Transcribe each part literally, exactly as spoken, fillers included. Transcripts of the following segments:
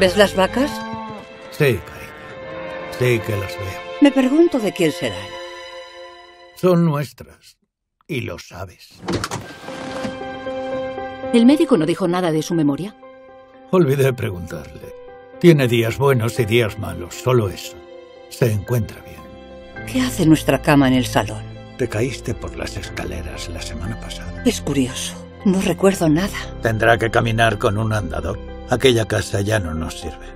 ¿Ves las vacas? Sí, cariño. Sí que las veo. Me pregunto de quién serán. Son nuestras. Y lo sabes. ¿El médico no dijo nada de su memoria? Olvidé preguntarle. Tiene días buenos y días malos, solo eso. Se encuentra bien. ¿Qué hace nuestra cama en el salón? Te caíste por las escaleras la semana pasada. Es curioso. No recuerdo nada. Tendrá que caminar con un andador. Aquella casa ya no nos sirve.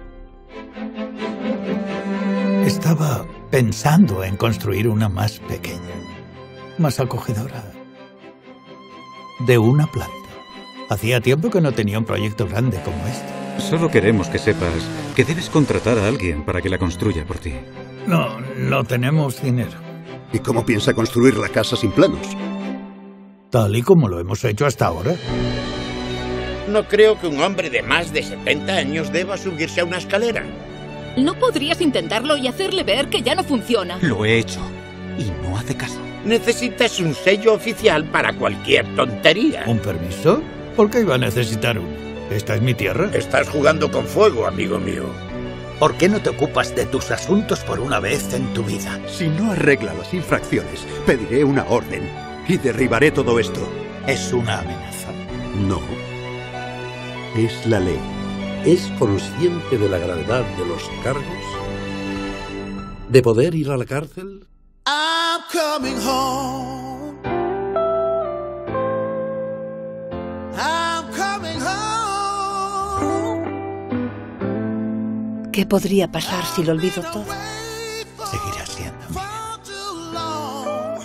Estaba pensando en construir una más pequeña, más acogedora, de una planta. Hacía tiempo que no tenía un proyecto grande como este. Solo queremos que sepas que debes contratar a alguien para que la construya por ti. No, no tenemos dinero. ¿Y cómo piensa construir la casa sin planos? Tal y como lo hemos hecho hasta ahora. No creo que un hombre de más de setenta años deba subirse a una escalera. ¿No podrías intentarlo y hacerle ver que ya no funciona? Lo he hecho y no hace caso. Necesitas un sello oficial para cualquier tontería. ¿Un permiso? ¿Por qué iba a necesitar uno? ¿Esta es mi tierra? Estás jugando con fuego, amigo mío. ¿Por qué no te ocupas de tus asuntos por una vez en tu vida? Si no arregla las infracciones, pediré una orden y derribaré todo esto. Es una amenaza. No. Es la ley. ¿Es consciente de la gravedad de los cargos? ¿De poder ir a la cárcel? I'm coming home. I'm coming home. ¿Qué podría pasar si lo olvido todo? Seguirá siendo mía.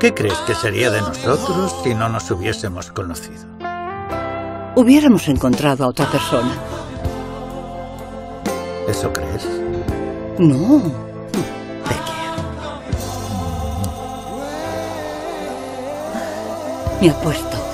¿Qué crees que sería de nosotros si no nos hubiésemos conocido? Hubiéramos encontrado a otra persona. ¿Eso crees? No. Te quiero. Me apuesto.